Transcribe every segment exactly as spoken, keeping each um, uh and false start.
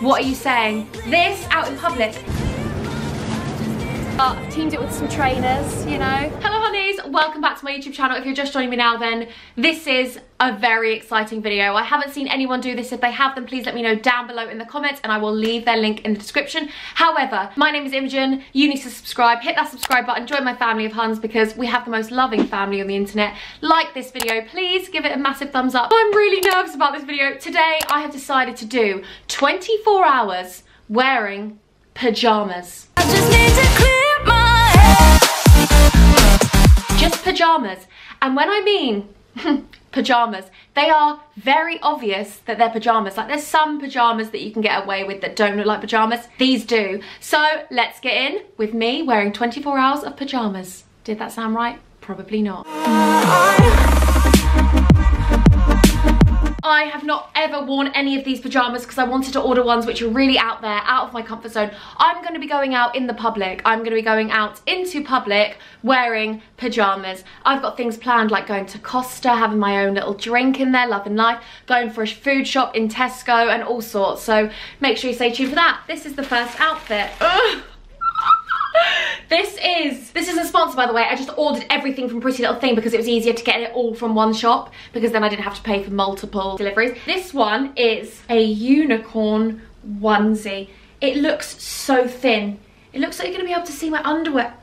What are you saying? This out in public. Uh, I've teamed it with some trainers, you know. Hello honeys, welcome back to my YouTube channel. If you're just joining me now, then this is a very exciting video. I haven't seen anyone do this. If they have, then please let me know down below in the comments and I will leave their link in the description. However, my name is Imogen. You need to subscribe, hit that subscribe button, join my family of huns because we have the most loving family on the internet. Like this video, please give it a massive thumbs up. I'm really nervous about this video. Today, I have decided to do twenty-four hours wearing pyjamas. I just need to clear just pyjamas. And when I mean pyjamas, they are very obvious that they're pyjamas. Like there's some pyjamas that you can get away with that don't look like pyjamas. These do. So let's get in with me wearing twenty-four hours of pyjamas. Did that sound right? Probably not. I have not ever worn any of these pyjamas because I wanted to order ones which are really out there, out of my comfort zone. I'm going to be going out in the public. I'm going to be going out into public wearing pyjamas. I've got things planned like going to Costa, having my own little drink in there, loving life, going for a food shop in Tesco and all sorts. So make sure you stay tuned for that. This is the first outfit. Ugh. This is, this isn't sponsored by the way, I just ordered everything from Pretty Little Thing because it was easier to get it all from one shop because then I didn't have to pay for multiple deliveries. This one is a unicorn onesie. It looks so thin. It looks like you're going to be able to see my underwear.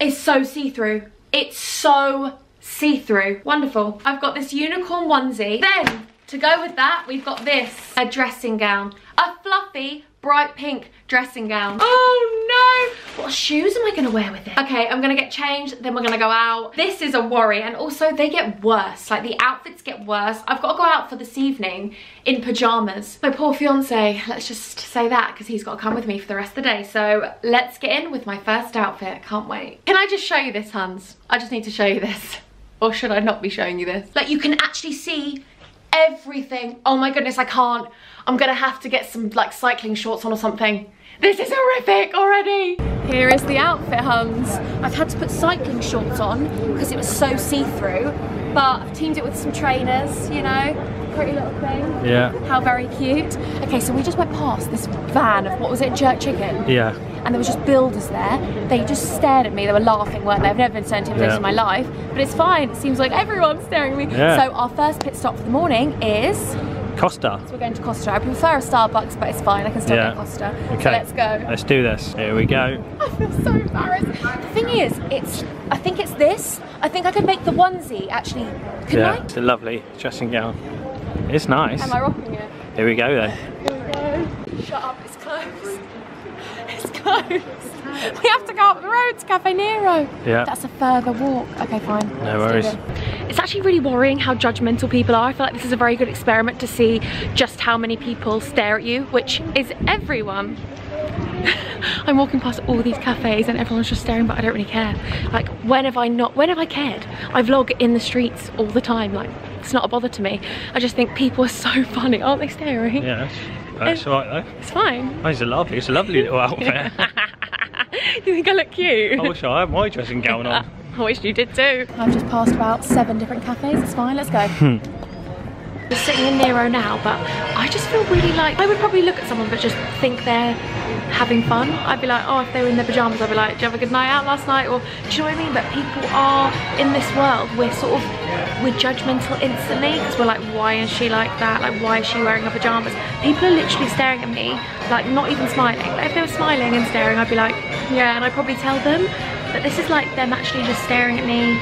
It's so see-through. It's so see-through. Wonderful. I've got this unicorn onesie. Then, to go with that, we've got this. A dressing gown. A fluffy, bright pink dressing gown. Oh no! What shoes am I gonna wear with it? Okay, I'm gonna get changed, then we're gonna go out. This is a worry, and also they get worse. Like the outfits get worse. I've gotta go out for this evening in pajamas. My poor fiance, let's just say that, because he's gotta come with me for the rest of the day. So let's get in with my first outfit, can't wait. Can I just show you this, Hans? I just need to show you this. Or should I not be showing you this? Like you can actually see everything. Oh my goodness, I can't. I'm gonna have to get some like cycling shorts on or something. This is horrific already. Here is the outfit, Hums. I've had to put cycling shorts on because it was so see-through, but I've teamed it with some trainers, you know. Pretty Little Thing. Yeah. How very cute. Okay, so we just went past this van of, what was it, jerk chicken? Yeah. And there was just builders there. They just stared at me. They were laughing, weren't they? I've never been so intimidated yeah. in my life. But it's fine. It seems like everyone's staring at me. Yeah. So our first pit stop for the morning is Costa. So we're going to Costa. I prefer a Starbucks, but it's fine. I can still yeah. get Costa. Okay. So let's go. Let's do this. Here we go. I feel so embarrassed. The thing is, it's. I think it's this. I think I could make the onesie, actually. Couldn't yeah. I? It's a lovely dressing gown. It's nice. Am I rocking it? Here we go then. Here we go. Shut up, it's closed. It's closed. We have to go up the road to Cafe Nero. Yeah. That's a further walk. Okay, fine. No worries. It's actually really worrying how judgmental people are. I feel like this is a very good experiment to see just how many people stare at you, which is everyone. I'm walking past all these cafes and everyone's just staring, but I don't really care. Like, when have I not, when have I cared? I vlog in the streets all the time. Like, it's not a bother to me. I just think people are so funny. Aren't they staring? Yeah, that's all right though. It's fine. Oh, it's a lovely, it's a lovely little outfit. You think I look cute? I wish I had my dressing gown on. I wish you did too. I've just passed about seven different cafes. It's fine, let's go. Hmm. We're sitting in Nero now, but I just feel really like, I would probably look at someone but just think they're having fun. I'd be like, oh, if they were in their pyjamas, I'd be like, did you have a good night out last night? Or do you know what I mean? But people are, in this world, we're sort of, we're judgmental instantly because we're like, why is she like that? Like, why is she wearing her pyjamas? People are literally staring at me, like not even smiling. Like, if they were smiling and staring, I'd be like, yeah, and I'd probably tell them. But this is like them actually just staring at me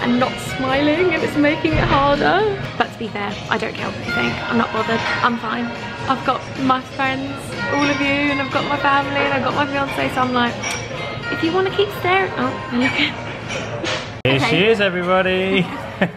and not smiling, and it's making it harder. But to be fair, I don't care what you think. I'm not bothered, I'm fine. I've got my friends, all of you, and I've got my family, and I've got my fiance, so I'm like, if you want to keep staring, oh, I'm looking. Here okay. she is, everybody.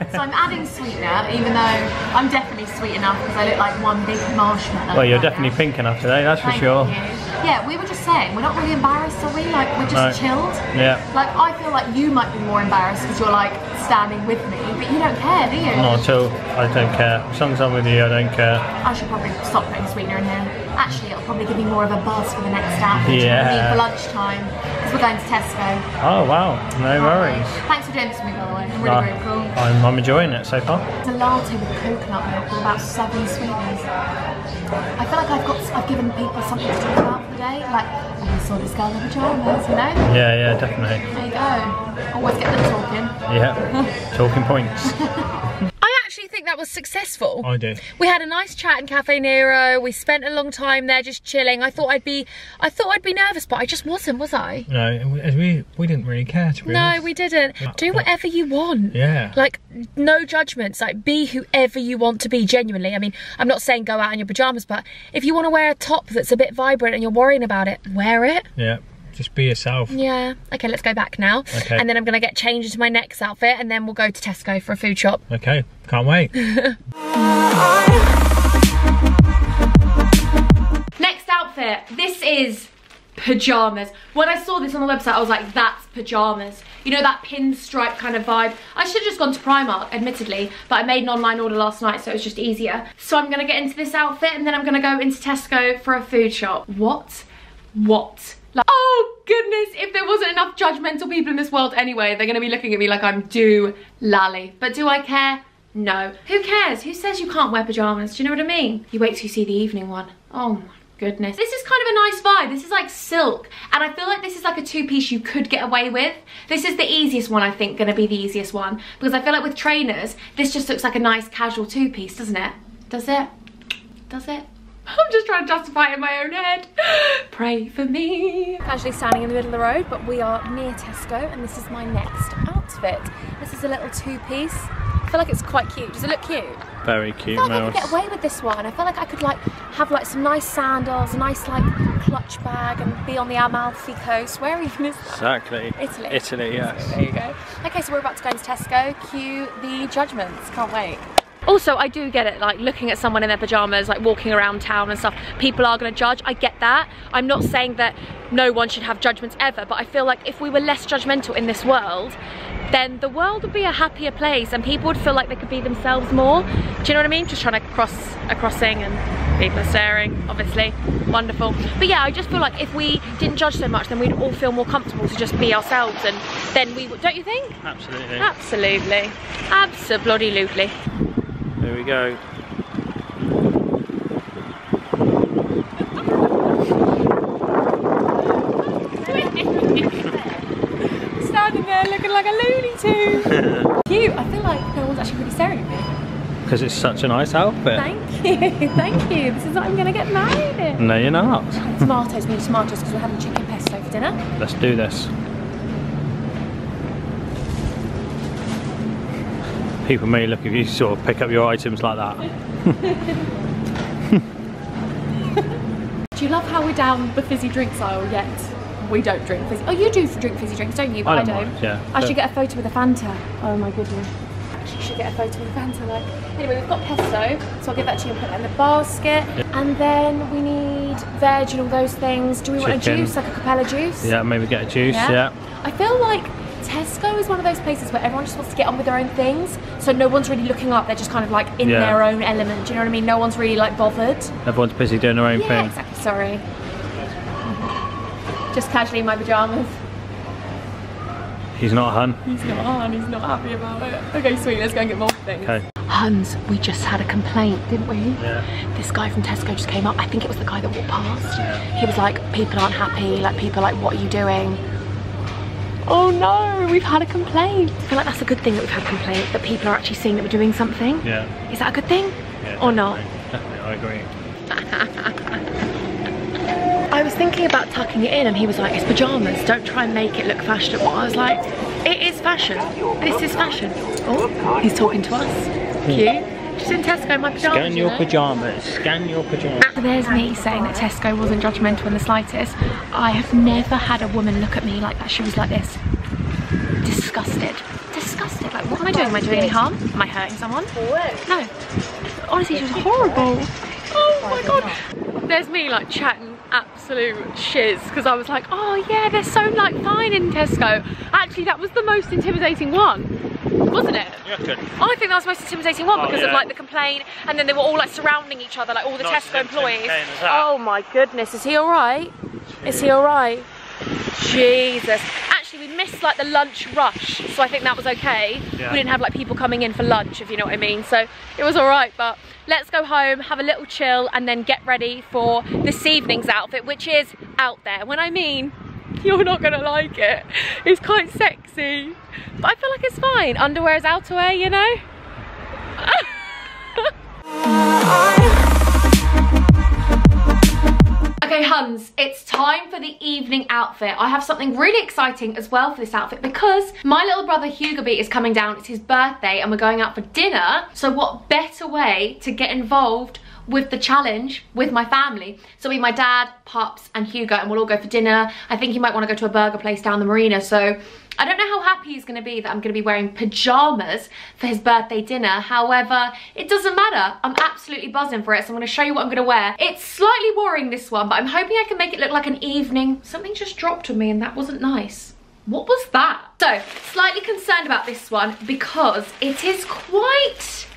So I'm adding sweetener, even though I'm definitely sweet enough because I look like one big marshmallow. Well, you're right definitely now. Pink enough today, that's Thank for sure. You. Yeah, we were just saying, we're not really embarrassed, are we? Like, we're just no. chilled. Yeah. Like, I feel like you might be more embarrassed because you're, like, standing with me, but you don't care, do you? Not at all. I don't care. As long as I'm with you, I don't care. I should probably stop putting sweetener in here. Actually, it'll probably give me more of a buzz for the next app, which yeah. we'll need for lunchtime, because we're going to Tesco. Oh, wow. No worries. Right. Thanks for doing this with me, by the way. I'm really no. grateful. I'm, I'm enjoying it so far. It's a latte with coconut milk, with about seven sweeteners. I feel like I've got, I've given people something to talk about for the day. Like, I saw this girl in the pyjamas, you know? Yeah, yeah, definitely. There you go. Always get them talking. Yeah, talking points. Think that was successful. I did. We had a nice chat in Cafe Nero. We spent a long time there just chilling. I thought I'd be, I thought I'd be nervous, but I just wasn't, was I? No, we we didn't really care to be No, honest. we didn't. Do whatever you want. Yeah. Like, no judgments. Like, be whoever you want to be, genuinely. I mean, I'm not saying go out in your pajamas, but if you want to wear a top that's a bit vibrant and you're worrying about it, wear it. Yeah. Just be yourself. Yeah. Okay, let's go back now. Okay. And then I'm going to get changed into my next outfit and then we'll go to Tesco for a food shop. Okay. Can't wait. Next outfit. This is pyjamas. When I saw this on the website, I was like, that's pyjamas. You know, that pinstripe kind of vibe. I should have just gone to Primark, admittedly, but I made an online order last night, so it was just easier. So I'm going to get into this outfit and then I'm going to go into Tesco for a food shop. What? What? Like, oh goodness, if there wasn't enough judgmental people in this world anyway, they're gonna be looking at me like I'm do lally. But do I care? No. Who cares? Who says you can't wear pajamas? Do you know what I mean? You wait till you see the evening one. Oh my goodness. This is kind of a nice vibe. This is like silk. And I feel like this is like a two-piece you could get away with. This is the easiest one, I think, gonna be the easiest one. Because I feel like with trainers, this just looks like a nice casual two-piece, doesn't it? Does it? Does it? I'm just trying to justify it in my own head. Pray for me. Actually standing in the middle of the road, but we are near Tesco and this is my next outfit. This is a little two-piece. I feel like it's quite cute. Does it look cute? Very cute, Mouse. I feel like I could get away with this one. I feel like I could like have like some nice sandals, a nice like clutch bag and be on the Amalfi coast. Where even is that? Exactly. Italy. Italy, yes. There you go. Okay, so we're about to go into Tesco. Cue the judgments. Can't wait. Also, I do get it, like looking at someone in their pajamas, like walking around town and stuff, people are gonna judge, I get that. I'm not saying that no one should have judgments ever, but I feel like if we were less judgmental in this world, then the world would be a happier place and people would feel like they could be themselves more. Do you know what I mean? Just trying to cross a crossing and people are staring, obviously. Wonderful. But yeah, I just feel like if we didn't judge so much, then we'd all feel more comfortable to just be ourselves and then we would, don't you think? Absolutely. Absolutely. Abso-bloody-lutely. There we go. Standing there looking like a Looney Tune. Cute. I feel like no one's actually really staring at me. Because it's such a nice outfit. Thank you. Thank you. This is what I'm going to get married in. No, you're not. Tomatoes. We need tomatoes because we're having chicken pesto for dinner. Let's do this. People may look if you sort of pick up your items like that. Do you love how we're down the fizzy drinks aisle yet? We don't drink fizzy. Oh, you do drink fizzy drinks, don't you? But I don't. I don't. Mind, yeah. I should get a photo with a Fanta. Oh my goodness. I actually should get a photo with a Fanta. Like, anyway, we've got pesto, so I'll give that to you and put that in the basket. Yeah. And then we need veg and all those things. Do we Chicken. want a juice, like a Capella juice? Yeah, maybe get a juice. Yeah. yeah. I feel like Tesco is one of those places where everyone just wants to get on with their own things, so no one's really looking up, they're just kind of like in yeah. their own element, do you know what I mean? No one's really like bothered. Everyone's busy doing their own yeah, thing. Exactly, sorry. Just casually in my pyjamas. He's not hun. He's not hun, he's not happy about it. Okay, sweet, let's go and get more things. Okay. Huns, we just had a complaint, didn't we? Yeah. This guy from Tesco just came up, I think it was the guy that walked past. Yeah. He was like, people aren't happy, like people are like, what are you doing? Oh no, we've had a complaint. I feel like that's a good thing that we've had a complaint, that people are actually seeing that we're doing something. Yeah. Is that a good thing? Yeah, or not? Definitely, I agree. I was thinking about tucking it in and he was like, it's pyjamas, don't try and make it look fashionable. I was like, it is fashion. This is fashion. Oh, he's talking to us. Cute. Just in Tesco in my pyjamas. Scan your you know? pyjamas. Scan your pyjamas. So there's me saying that Tesco wasn't judgmental in the slightest. I have never had a woman look at me like that. She was like this. Disgusted. Disgusted. Like, what am I doing? Am I doing any harm? Am I hurting someone? No. Honestly, she was horrible. Oh my god. There's me like chatting absolute shiz because I was like, oh yeah, they're so like fine in Tesco. Actually, that was the most intimidating one. Wasn't it? Yeah, good. I think that was the most intimidating one oh, because yeah. of like the complaint, and then they were all like surrounding each other, like all the Not Tesco employees. Oh my goodness, is he all right? Jeez. Is he all right? Jesus. Actually, we missed like the lunch rush, so I think that was okay. Yeah. We didn't have like people coming in for lunch, if you know what I mean, so it was all right. But let's go home, have a little chill, and then get ready for this evening's outfit, which is out there. When I mean, you're not gonna like it. It's quite sexy, but I feel like it's fine. Underwear is outerwear, you know? Okay, huns, it's time for the evening outfit. I have something really exciting as well for this outfit because my little brother Hugo B is coming down. It's his birthday and we're going out for dinner. So what better way to get involved with the challenge with my family? So we, my dad, Pops and Hugo, and we'll all go for dinner. I think he might want to go to a burger place down the marina, so I don't know how happy he's going to be that I'm going to be wearing pyjamas for his birthday dinner. However, it doesn't matter. I'm absolutely buzzing for it, so I'm going to show you what I'm going to wear. It's slightly worrying, this one, but I'm hoping I can make it look like an evening. Something just dropped on me and that wasn't nice. What was that? So, slightly concerned about this one because it is quite...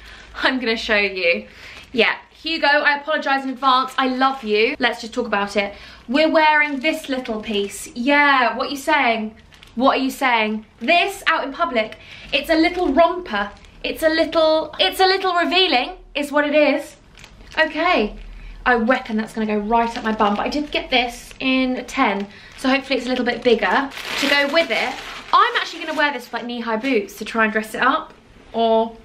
I'm going to show you. Yeah. Hugo, I apologise in advance. I love you. Let's just talk about it. We're wearing this little piece. Yeah, what are you saying? What are you saying? This, out in public, it's a little romper. It's a little, it's a little revealing, is what it is. Okay. I reckon that's going to go right up my bum, but I did get this in a ten, so hopefully it's a little bit bigger to go with it. I'm actually going to wear this with like knee-high boots to try and dress it up, or...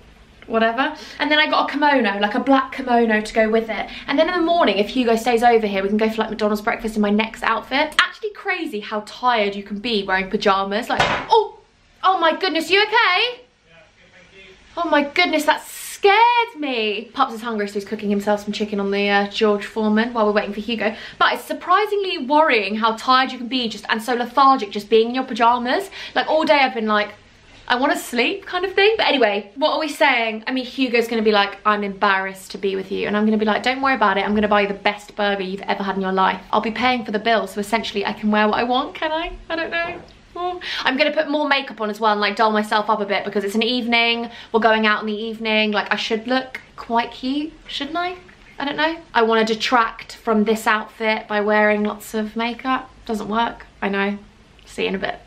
whatever. And then I got a kimono, like a black kimono to go with it. And then in the morning, if Hugo stays over here, we can go for like McDonald's breakfast in my next outfit. Actually crazy how tired you can be wearing pyjamas. Like, oh, oh my goodness, you okay? Yeah, good, thank you. Oh my goodness, that scared me. Pops is hungry, so he's cooking himself some chicken on the uh, George Foreman while we're waiting for Hugo. But it's surprisingly worrying how tired you can be just and so lethargic just being in your pyjamas. Like all day I've been like, I want to sleep kind of thing. But anyway, what are we saying? I mean, Hugo's going to be like, I'm embarrassed to be with you. And I'm going to be like, don't worry about it. I'm going to buy you the best burger you've ever had in your life. I'll be paying for the bill. So essentially I can wear what I want, can I? I don't know. Oh. I'm going to put more makeup on as well and like doll myself up a bit because it's an evening. We're going out in the evening. Like I should look quite cute, shouldn't I? I don't know. I want to detract from this outfit by wearing lots of makeup. Doesn't work. I know. See you in a bit.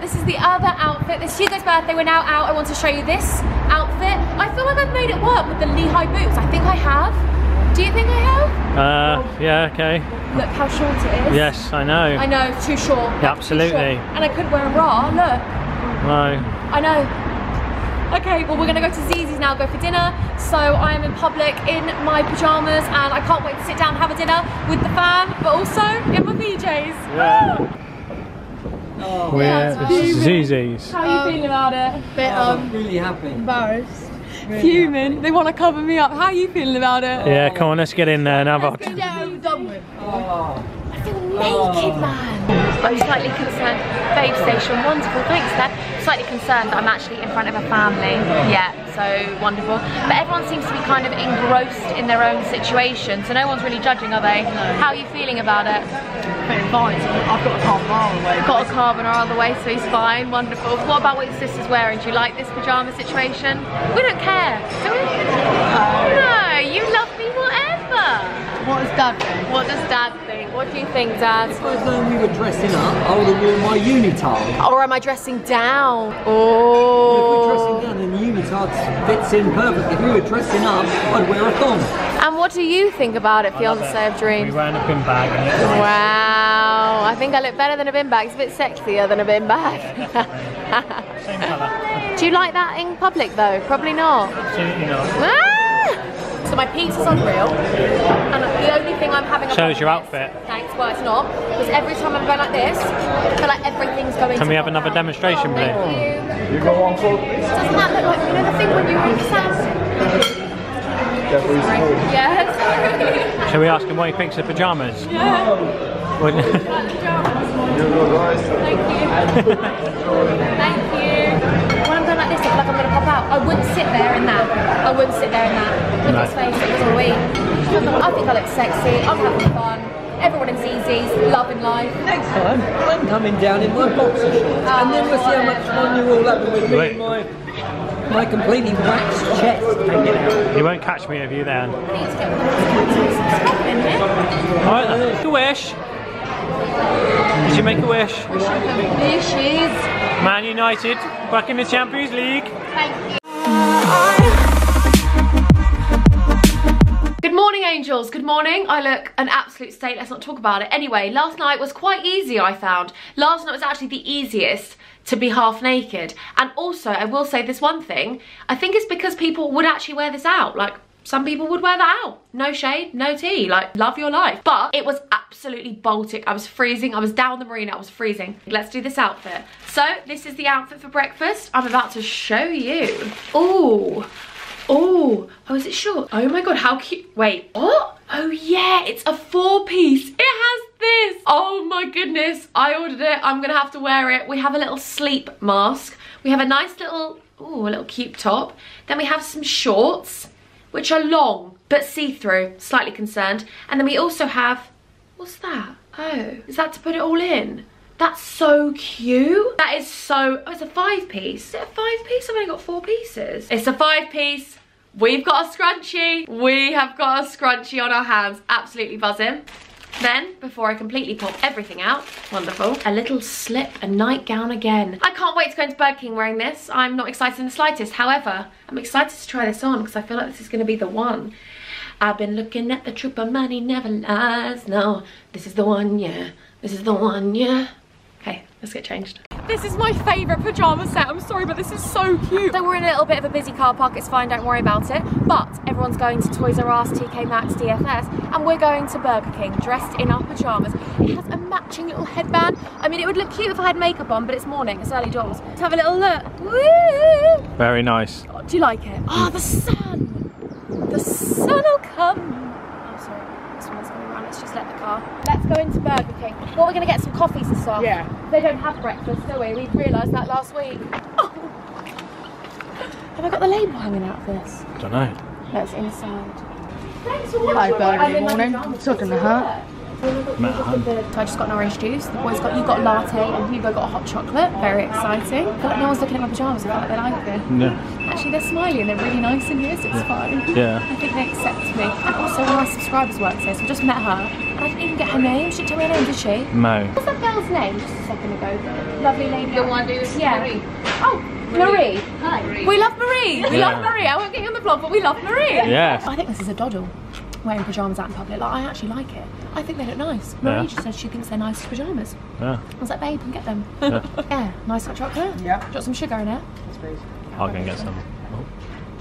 This is the other outfit. This is Hugo's birthday. We're now out. I want to show you this outfit. I feel like I've made it work with the knee-high boots. I think I have. Do you think I have? Uh, oh. Yeah, okay. Look how short it is. Yes, I know. I know, too short. Yeah, absolutely. Too short. And I couldn't wear a bra. Look. No. I know. Okay, well, we're going to go to Zizzi's now, go for dinner. So I am in public in my pyjamas and I can't wait to sit down and have a dinner with the fam, but also in my P Js. Yeah. Woo! Oh, we're yeah, Zizzi's. How are you um, feeling about it? Bit, um, I'm really happy. Embarrassed. Really Human. Happy. They want to cover me up. How are you feeling about it? Yeah, come on, let's get in there and have a dinner. I'm done with. Oh. I feel naked, oh. man. I'm slightly concerned. Babe station, wonderful. Thanks, Dad. Slightly concerned that I'm actually in front of a family. Yeah, so wonderful. But everyone seems to be kind of engrossed in their own situation, so no one's really judging, are they? No. How are you feeling about it? I've got a carbonara away. Got a carbonara away, so he's fine. Wonderful. What about what your sister's wearing? Do you like this pyjama situation? We don't care. Do we? No. No, you love me whatever. What does Dad think? What does Dad think? What do you think, Dad? If I'd known we were dressing up, I would have worn my unitard. Or am I dressing down? Oh. If we're dressing down, then the unitard fits in perfectly. If we were dressing up, I'd wear a thong. And what do you think about it, fiancé of dreams? We wearing a bin bag. And it's nice. Wow, I think I look better than a bin bag. It's a bit sexier than a bin bag. Yeah, same colour. Do you like that in public though? Probably not. Absolutely not. Ah! So my pizza's unreal, and the only thing I'm having. So is your outfit. This, thanks, well it's not, because every time I'm going like this, I feel like everything's going. Can we have another demonstration, please? Oh, thank you. You got one for. Doesn't that look like you know the thing when you're in sand? Yes. Shall we ask him what he thinks of pyjamas? Yeah. What? Like the pyjamas. Thank you. Thank you. When I'm going like this, I feel like I'm going to pop out. I wouldn't sit there in that. I wouldn't sit there in that. With this face, it was all week. I think I look sexy. I'm having fun. Everyone in Zizzi's, loving life. Next time, I'm coming down in my boxer shorts. Oh, and then we'll see how much fun you're all having with me in my... my completely waxed chest hanging out. You won't catch me if you then. Alright, then make a wish. Did you make a wish? Wishes. Man United, back in the Champions League. Thank you. Good morning, angels. Good morning. I look an absolute state. Let's not talk about it. Anyway, last night was quite easy, I found. Last night was actually the easiest to be half naked. And also, I will say this one thing. I think it's because people would actually wear this out. Like, some people would wear that out. No shade, no tea, like, love your life. But it was absolutely Baltic. I was freezing. I was down the marina. I was freezing. Let's do this outfit. So, this is the outfit for breakfast. I'm about to show you. Ooh. Ooh. Oh, is it short? Oh my God, how cute. Wait, what? Oh yeah, it's a four-piece. It has this. Oh my goodness. I ordered it. I'm gonna have to wear it. We have a little sleep mask. We have a nice little, ooh, a little cute top. Then we have some shorts, which are long, but see-through, slightly concerned. And then we also have, what's that? Oh, is that to put it all in? That's so cute. That is so, oh, it's a five piece. Is it a five piece? I've only got four pieces. It's a five piece. We've got a scrunchie. We have got a scrunchie on our hands. Absolutely buzzing. Then, before I completely pop everything out, wonderful, a little slip, a nightgown again. I can't wait to go into Burger King wearing this. I'm not excited in the slightest. However, I'm excited to try this on because I feel like this is going to be the one. I've been looking at the truth, but money never lies. No, this is the one, yeah. This is the one, yeah. Okay, let's get changed. This is my favourite pyjama set. I'm sorry, but this is so cute. So we're in a little bit of a busy car park. It's fine, don't worry about it. But everyone's going to Toys R Us, T K Maxx, D F S, and we're going to Burger King dressed in our pyjamas. It has a matching little headband. I mean, it would look cute if I had makeup on, but it's morning, it's early doors. Let's have a little look. Woo! Very nice. Oh, do you like it? Ah, oh, the sun. The sun will come. Let's just let the car. Let's go into Burger King. Well, we're going to get some coffee to start. Yeah. They don't have breakfast, do we? We realised that last week. Oh. Have I got the label hanging out for this? I don't know. That's inside. Thanks for watching. Hello, Burger. Good morning. I'm talking to her. So I just got an orange juice. The boys got, you got a latte and Hugo got a hot chocolate. Very exciting. I feel like no one's looking at my pyjamas. I feel like they like them. No. Actually, they're smiling. They're really nice in here, so it's fine. Yeah. I think they accept me. And also, one of my subscribers works here, so I just met her. I didn't even get her name. She didn't tell me her name, did she? No. What's that girl's name just a second ago? Lovely lady. The one who's yeah. Marie. Oh. Marie. Marie. Hi. Marie. We love Marie. We yeah. love Marie. I won't get you on the vlog, but we love Marie. Yeah. I think this is a doddle. Wearing pyjamas out in public, like, I actually like it. I think they look nice. Marie yeah. just said she thinks they're nice pyjamas. Yeah. I was like, babe, you can get them. Yeah. Yeah, nice hot chocolate. Yeah. Got some sugar in it. That's great. I'll go and get some.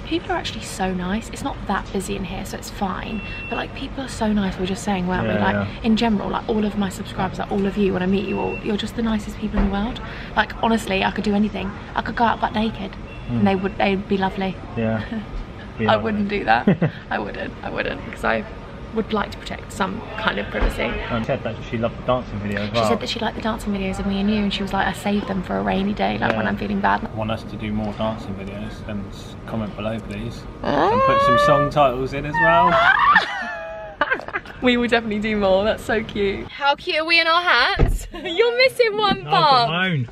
People are actually so nice. It's not that busy in here, so it's fine. But like, people are so nice. We were just saying, weren't yeah, we? Like, yeah. in general, like all of my subscribers, like all of you, when I meet you all, you're just the nicest people in the world. Like, honestly, I could do anything. I could go out butt naked, mm. and they would, they'd be lovely. Yeah. Be I wouldn't do that. I wouldn't. I wouldn't, because I would like to protect some kind of privacy. And said that she loved the dancing video as well. She said that she liked the dancing videos of me and you, and she was like, I saved them for a rainy day, like yeah. when I'm feeling bad. If you want us to do more dancing videos, then comment below, please. Ah. And put some song titles in as well. We will definitely do more. That's so cute. How cute are we in our hats? You're missing one part. No,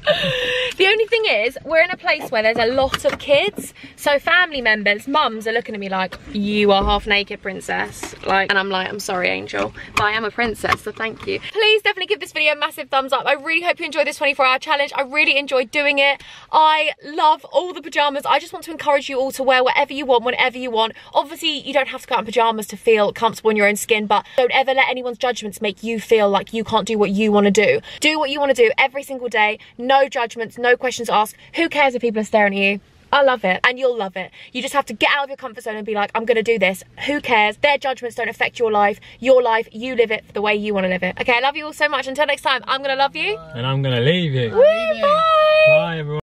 the only thing is, we're in a place where there's a lot of kids, so family members, mums are looking at me like, you are half naked, princess. Like, and I'm like, I'm sorry, angel, but I am a princess, so thank you. Please definitely give this video a massive thumbs up. I really hope you enjoyed this twenty-four hour challenge. I really enjoyed doing it. I love all the pyjamas. I just want to encourage you all to wear whatever you want, whenever you want. Obviously, you don't have to go out in pyjamas to feel comfortable in your own skin, but don't ever let anyone's judgments make you feel like you can't do what you want to do. Do what you want to do every single day. No judgments, no questions asked. Who cares if people are staring at you? I love it, and you'll love it. You just have to get out of your comfort zone and be like, I'm gonna do this. Who cares? Their judgments don't affect your life. Your life, you live it the way you want to live it. Okay, I love you all so much. Until next time, I'm gonna love you. And I'm gonna leave you. Woo, bye. Bye, everyone.